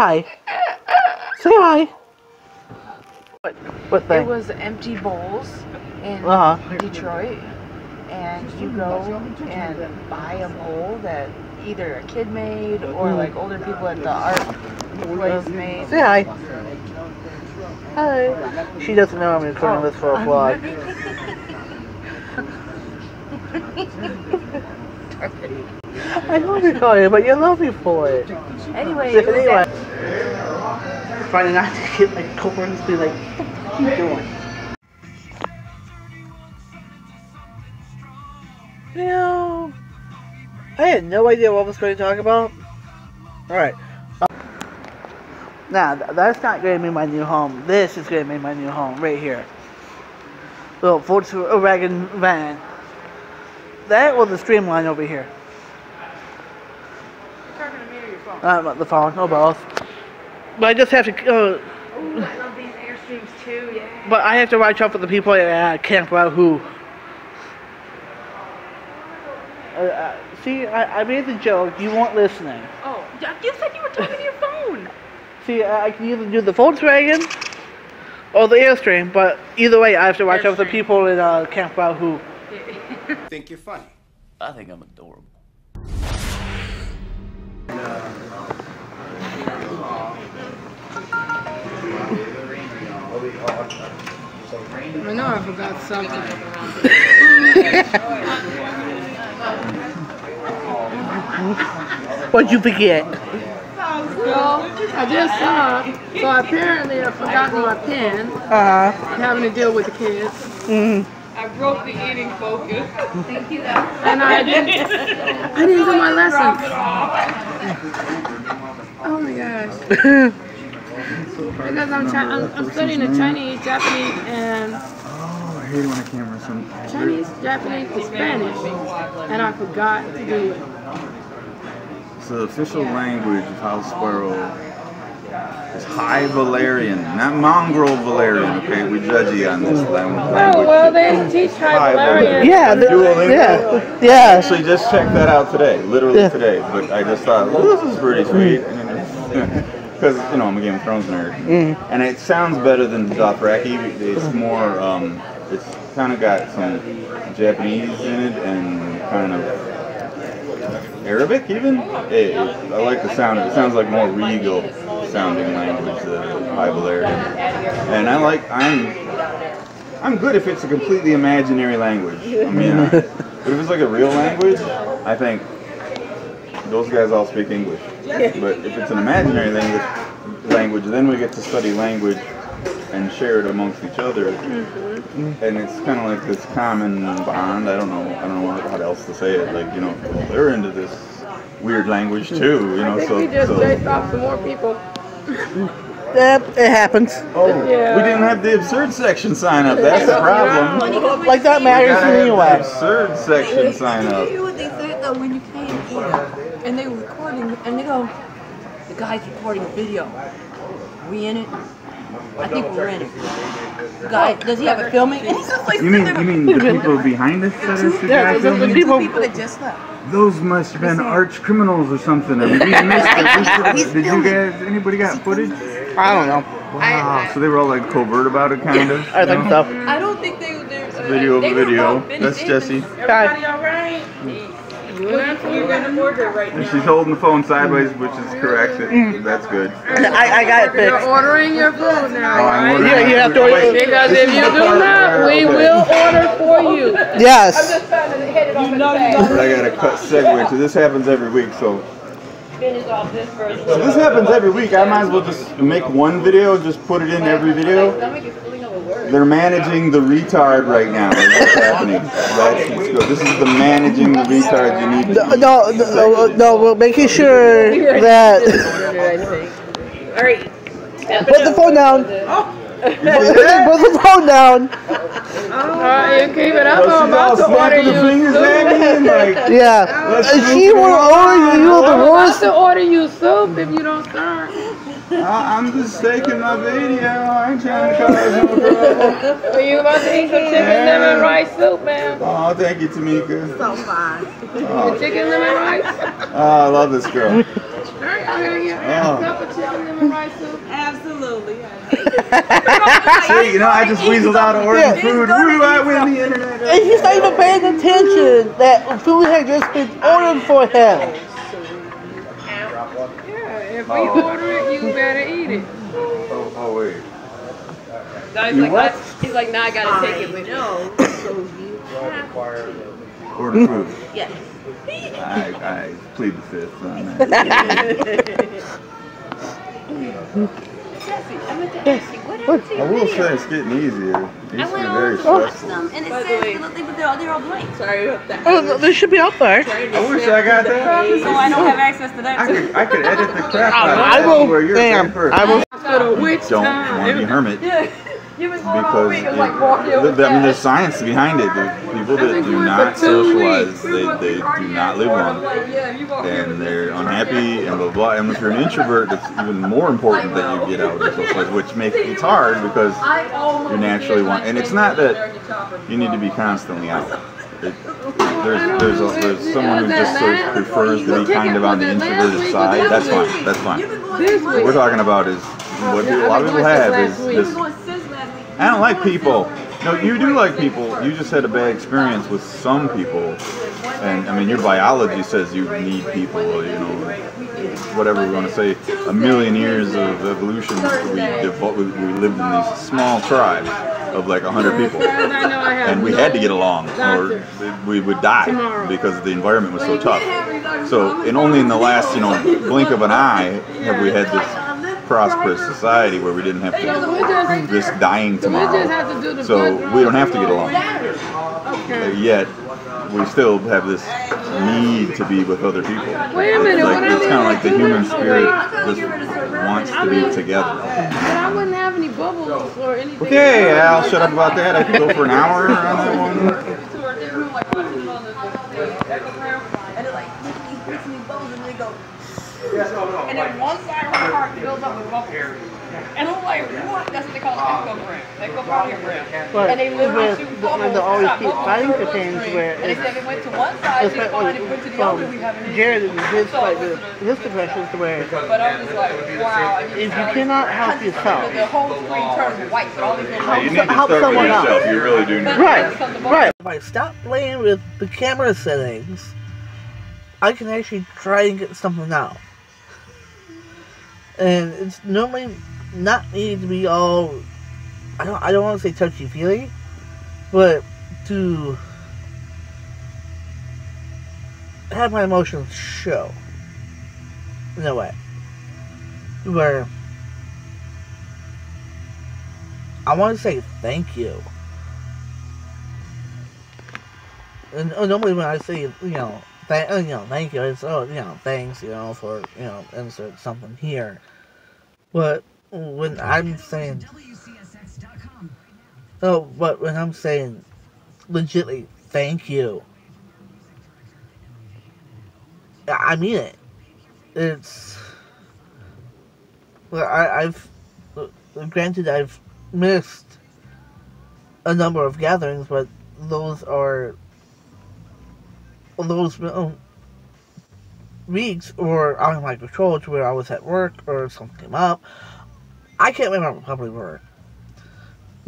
hi. Say hi. What thing? It was empty bowls in Detroit, and you go and buy a bowl that either a kid made or like older people at the art place made. Say hi. Hi. She doesn't know I'm recording this for a vlog. I love you, Claudia, but you love me for it. Anyway, trying not to get like corporate, like, what are you doing? You know, I had no idea what I was going to talk about. Alright. Now, that's not going to be my new home. This is going to be my new home, right here. Little Volkswagen van. That was the streamline over here. The phone, no balls. But I just have to. Ooh, I love these Airstreams too, yeah. But I have to watch out for the people at Camp Wahoo. See, I made the joke. You weren't listening. Oh, you said you were talking to your phone. See, I can either do the Volkswagen or the Airstream, but either way, I have to watch out for the people at Camp Wahoo. I think you're funny. I think I'm adorable. I know I forgot something. What'd you forget? Well, I just saw it. So apparently I forgot my pen. Having to deal with the kids. I broke the eating focus. Thank you. And I didn't do my lesson. Oh my gosh. Because I'm studying the Chinese, Japanese, and I hate when the camera's on. Chinese, Japanese, and Spanish, and I forgot to do it. So the official language of House Sparrow is High Valyrian, not Mongrel Valyrian. Okay, we judge you on this language. Oh well, they teach High Valyrian. Yeah, yeah. Actually, just checked that out today, literally today. But I just thought, well, this is pretty sweet. Because, you know, I'm a Game of Thrones nerd. And it sounds better than Dothraki. It's more, it's kind of got some Japanese in it and kind of Arabic even? I like the sound of it. It sounds like more regal sounding language than High Valyrian. And I like, I'm good if it's a completely imaginary language. I mean, but if it's like a real language, I think those guys all speak English. But if it's an imaginary language, then we get to study language and share it amongst each other. And it's kind of like this common bond. I don't know how else to say it. Like, you know, they're into this weird language too. You know, I think we just chased off some more people. It happens. Oh, yeah. We didn't have the absurd section sign up. That's the problem. Like that matters anyway. Absurd section sign up. They said though when you came here, and they were. And they go, the guy's recording a video. We in it? I think we're in it. The guy, does he have it filming? And he's just like, you mean the people behind us that are filming? The people that just left. Those must have been arch criminals or something. I mean, we missed it. Did you guys, anybody got footage? I don't know. Wow, so they were all like covert about it, kind of? I think so. I don't think they were video. That's Jesse. Everybody all right? And she's holding the phone sideways, which is correct. That's good. I got it fixed. You're ordering your food now, right? Yeah, you have to order. Because if you do not, we will order for you. Yes. I'm just trying to hit it off in the bag. But I got a cut segue. So this happens every week, so. So this happens every week. I might as well just make one video, just put it in every video. They're managing the retard right now. That's what's happening. That's what's good. This is the managing the retard you need. No, we're making sure that. All right. Put the phone down. Put the phone down. You keep it up. I'm about to order you. Yeah. She will order you the worst. I'm about to order you soup if you don't start. I'm just taking my video. I ain't trying to call it. Are you about to eat some chicken lemon rice soup, ma'am? Oh, thank you, Tamika. So fine. Oh. The chicken lemon rice? Oh, I love this girl. All right, I'm going to get a cup of chicken lemon rice. See, you know, I just weaseled out of order food. Woo, I win the internet. And he's not even paying attention that food had just been ordered for him. Yeah, if we order it, you better eat it. Oh, wait. No, he's like, what? He's like, nah, I gotta take it with you. No, so you have to. Order food. Yes. I plead the fifth on that. Jesse, I meant to ask you, what happened to your video? I will say it's getting easier. These I went on to watch them, and it says they're all blank. Sorry about that. Oh, they should be out there. I wish I got that. So I don't have access to that. I could edit the crap out of that where you're damn, first. I will. Don't want to be a hermit. Yeah. Because you, there's science behind it. The people that do not socialize, they do not live long, and they're unhappy and blah blah. And if you're an introvert, it's even more important that you get out and socialize, which makes it hard because you naturally want. And it's not that you need to be constantly out. There's someone who just prefers to be kind of on the introverted side. That's fine. That's fine. What we're talking about is what a lot of people have is this. I don't like people. No, you do like people. You just had a bad experience with some people. And, I mean, your biology says you need people, you know, whatever we want to say. A million years of evolution, we lived in these small tribes of like 100 people. And we had to get along or we would die because the environment was so tough. So, and only in the last, you know, blink of an eye have we had this prosperous society where we didn't have to risk dying tomorrow, so we don't have to get along. Yet we still have this need to be with other people. Wait a minute, like, it's kind of like the human spirit just wants to be together. I wouldn't have any bubbles or anything. Okay, I'll shut up about that. I could go for an hour on that one. And then one side of the park builds up with bubbles. And I'm like, what? That's what they call echobrim. Echobrim. And they literally shoot bubbles. They always keep fighting for things where and they said they went to one side, they found it, went to the other, we haven't hit it. Jared and his depressions where if you cannot help yourself, the whole screen turns white. You need to help someone else. You really do need to. Right. If I stop playing with the camera settings, I can actually try and get something out. And it's normally not needed to be all, I don't want to say touchy-feely, but to have my emotions show in a way where I want to say thank you. And normally when I say, you know, thank you, it's, oh, you know, thanks, you know, for, you know, insert something here. But when I'm saying, oh, but when I'm saying legitly thank you, I mean it. It's, well, granted, I've missed a number of gatherings, but those are, those weeks were out of my control to where I was at work or something came up. I can't remember probably where.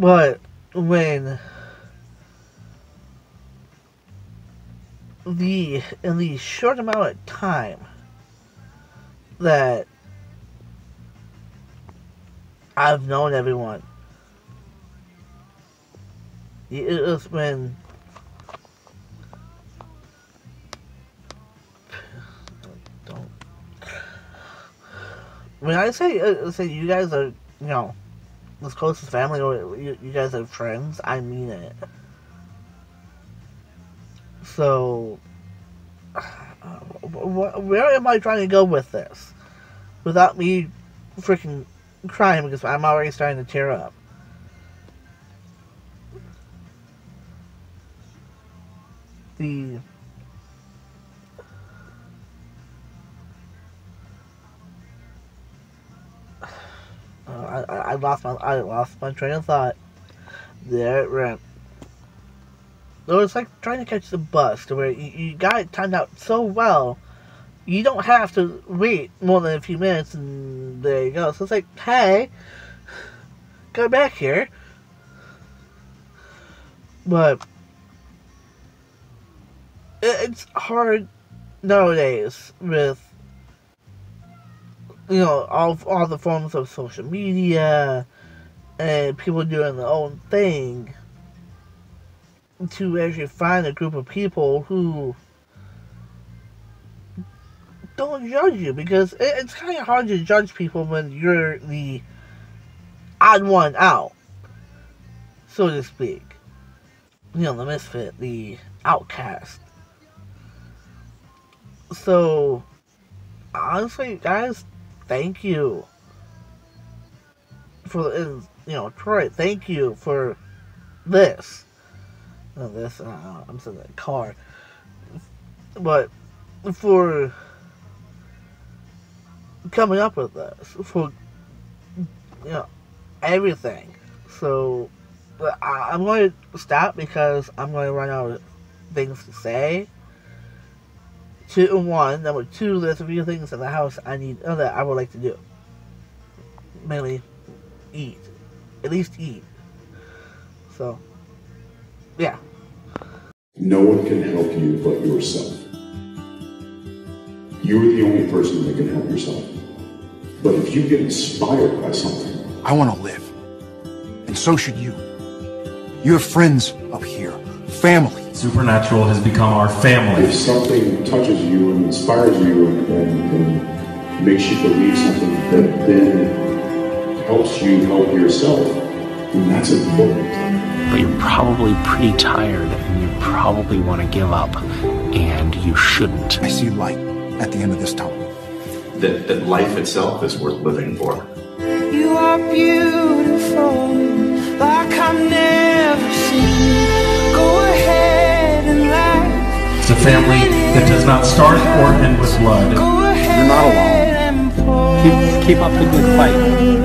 But when in the short amount of time that I've known everyone, it was when when I say you guys are, you know, as close as family, or you guys are friends, I mean it. So, where am I trying to go with this? Without me freaking crying, because I'm already starting to tear up. I lost my train of thought. There it went. It was like trying to catch the bus to where you got it timed out so well, you don't have to wait more than a few minutes, and there you go. So it's like, hey, got back here. But it's hard nowadays with, you know, all the forms of social media and people doing their own thing to actually find a group of people who don't judge you, because it's kind of hard to judge people when you're the odd one out, so to speak. You know, the misfit, the outcast. So, honestly, guys, thank you for, you know, Troy, thank you for this. I'm saying that car. But for coming up with this, for, you know, everything. So, I'm going to stop because I'm going to run out of things to say. 2 and 1. Number 2, there's a few things in the house that I would like to do. Mainly eat. At least eat. So, yeah. No one can help you but yourself. You're the only person that can help yourself. But if you get inspired by something, I want to live. And so should you. You have friends up here, family. Supernatural has become our family. If something touches you and inspires you and makes you believe something that then helps you help yourself, then that's important. But you're probably pretty tired and you probably want to give up, and you shouldn't. I see light at the end of this tunnel. That life itself is worth living for. You are beautiful, like I've never seen. Go ahead and laugh. It's a family that does not start or end with blood. You're not alone. Keep up the good fight.